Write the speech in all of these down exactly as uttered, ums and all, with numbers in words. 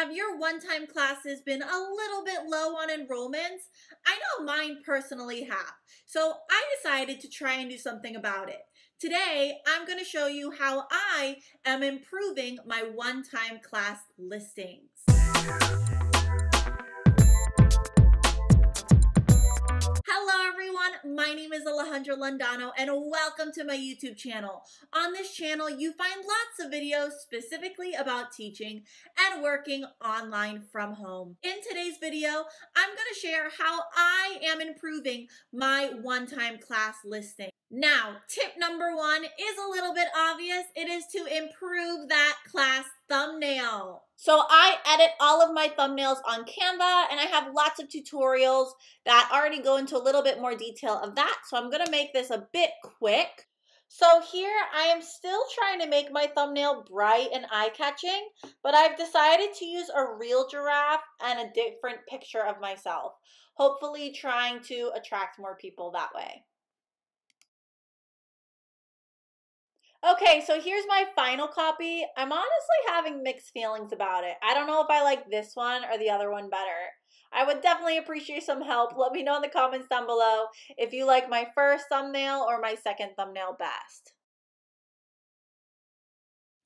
Have your one-time classes been a little bit low on enrollments? I know mine personally have, so I decided to try and do something about it. Today, I'm going to show you how I am improving my one-time class listings. Hello everyone, my name is Alejandra Londoño and welcome to my YouTube channel. On this channel, you find lots of videos specifically about teaching and working online from home. In today's video, I'm going to share how I am improving my one-time class listing. Now, tip number one is a little bit obvious. It is to improve that class thumbnail. So I edit all of my thumbnails on Canva, and I have lots of tutorials that already go into a little bit more detail of that. So I'm gonna make this a bit quick. So here I am still trying to make my thumbnail bright and eye-catching, but I've decided to use a real giraffe and a different picture of myself, hopefully trying to attract more people that way. Okay, so here's my final copy. I'm honestly having mixed feelings about it. I don't know if I like this one or the other one better. I would definitely appreciate some help. Let me know in the comments down below if you like my first thumbnail or my second thumbnail best.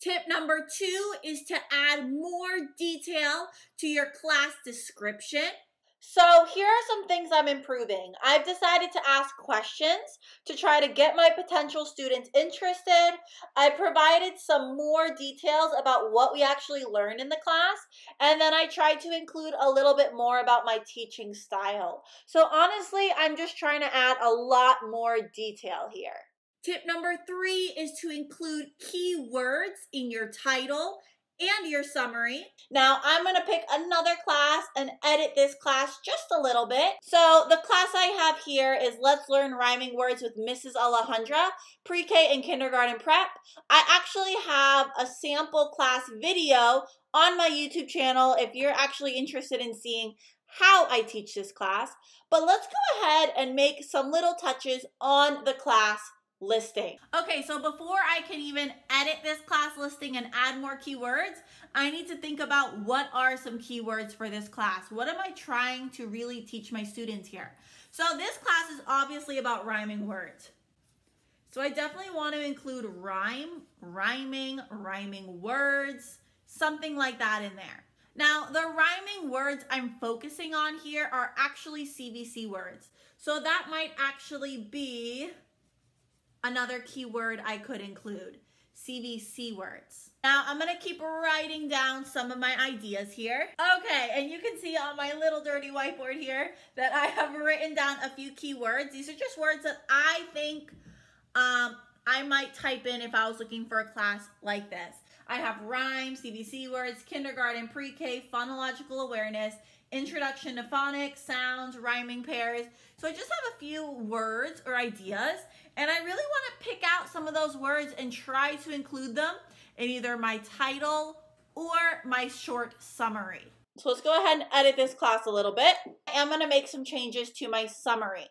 Tip number two is to add more detail to your class description. So here are some things I'm improving. I've decided to ask questions to try to get my potential students interested. I provided some more details about what we actually learn in the class, and then I tried to include a little bit more about my teaching style. So honestly, I'm just trying to add a lot more detail here. Tip number three is to include keywords in your title and your summary. Now I'm going to pick another class and edit this class just a little bit. So the class I have here is Let's Learn Rhyming Words with Missus Alejandra, pre-K and kindergarten prep. I actually have a sample class video on my YouTube channel if you're actually interested in seeing how I teach this class, but let's go ahead and make some little touches on the class listing. Okay, so before I can even edit this class listing and add more keywords, I need to think about what are some keywords for this class. What am I trying to really teach my students here? So this class is obviously about rhyming words. So I definitely want to include rhyme, rhyming, rhyming words, something like that in there. Now, the rhyming words I'm focusing on here are actually C V C words. So that might actually be another keyword I could include, C V C words. Now I'm gonna keep writing down some of my ideas here. Okay, and you can see on my little dirty whiteboard here that I have written down a few keywords. These are just words that I think um, I might type in if I was looking for a class like this. I have rhyme, C V C words, kindergarten, pre-K, phonological awareness, introduction to phonics, sounds, rhyming pairs. So I just have a few words or ideas, and I really want to pick out some of those words and try to include them in either my title or my short summary. So let's go ahead and edit this class a little bit. I am going to make some changes to my summary.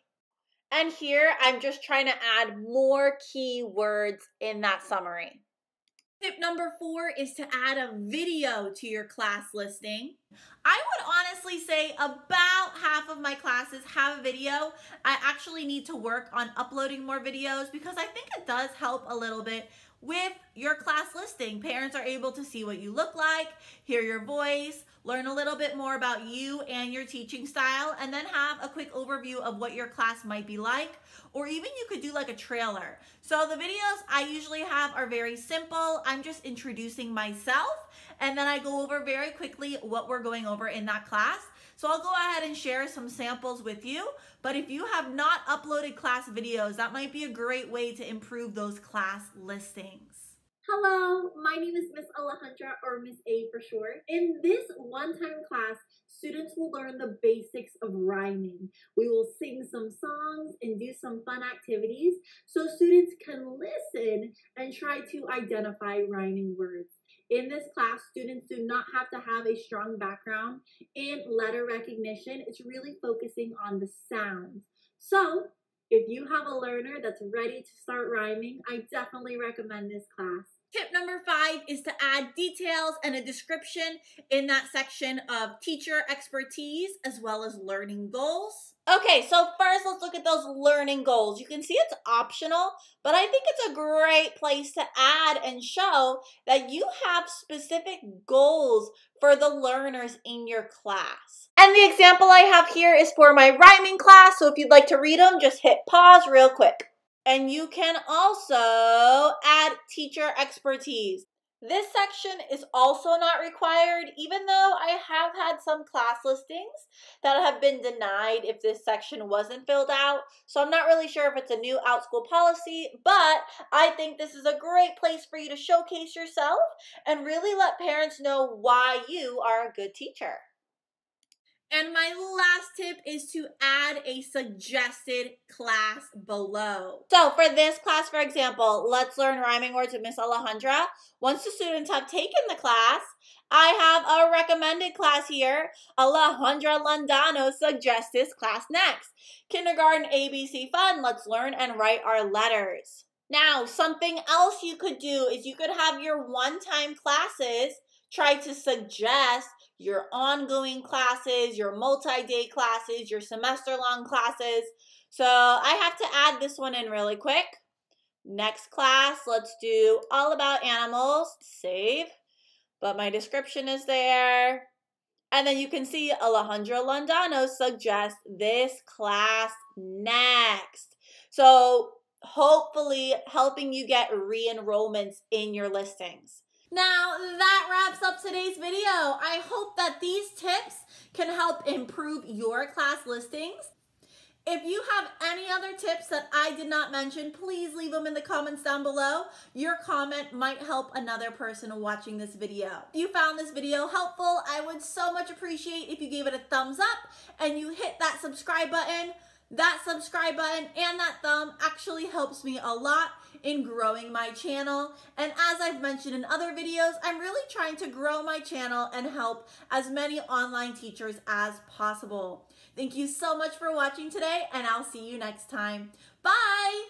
And here I'm just trying to add more key words in that summary. Tip number four is to add a video to your class listing. I would honestly say about half of my classes have a video. I actually need to work on uploading more videos because I think it does help a little bit with your class listing. Parents are able to see what you look like, hear your voice, learn a little bit more about you and your teaching style, and then have a quick overview of what your class might be like, or even you could do like a trailer. So the videos I usually have are very simple. I'm just introducing myself, and then I go over very quickly what we're going over in that class. So I'll go ahead and share some samples with you, but if you have not uploaded class videos, that might be a great way to improve those class listings. Hello, my name is Miss Alejandra, or Miss A for short. In this one-time class, students will learn the basics of rhyming. We will sing some songs and do some fun activities so students can listen and try to identify rhyming words. In this class, students do not have to have a strong background in letter recognition. It's really focusing on the sounds. So, if you have a learner that's ready to start rhyming, I definitely recommend this class. Tip number five is to add details and a description in that section of teacher expertise as well as learning goals. Okay, so first let's look at those learning goals. You can see it's optional, but I think it's a great place to add and show that you have specific goals for the learners in your class. And the example I have here is for my rhyming class, so if you'd like to read them, just hit pause real quick. And you can also add teacher expertise. This section is also not required, even though I have had some class listings that have been denied if this section wasn't filled out. So I'm not really sure if it's a new Outschool policy, but I think this is a great place for you to showcase yourself and really let parents know why you are a good teacher. And my last tip is to add a suggested class below. So for this class, for example, Let's Learn Rhyming Words with Miss Alejandra. Once the students have taken the class, I have a recommended class here. Alejandra Londoño suggests this class next. Kindergarten A B C Fun, Let's Learn and Write Our Letters. Now, something else you could do is you could have your one-time classes try to suggest your ongoing classes, your multi-day classes, your semester-long classes. So I have to add this one in really quick. Next class, let's do all about animals, save. But my description is there. And then you can see Alejandra Londoño suggests this class next. So hopefully helping you get re-enrollments in your listings. Now, that wraps up today's video. I hope that these tips can help improve your class listings. If you have any other tips that I did not mention, please leave them in the comments down below. Your comment might help another person watching this video. If you found this video helpful, I would so much appreciate if you gave it a thumbs up and you hit that subscribe button. That subscribe button and that thumb actually helps me a lot in growing my channel. And as I've mentioned in other videos, I'm really trying to grow my channel and help as many online teachers as possible. Thank you so much for watching today, and I'll see you next time. Bye!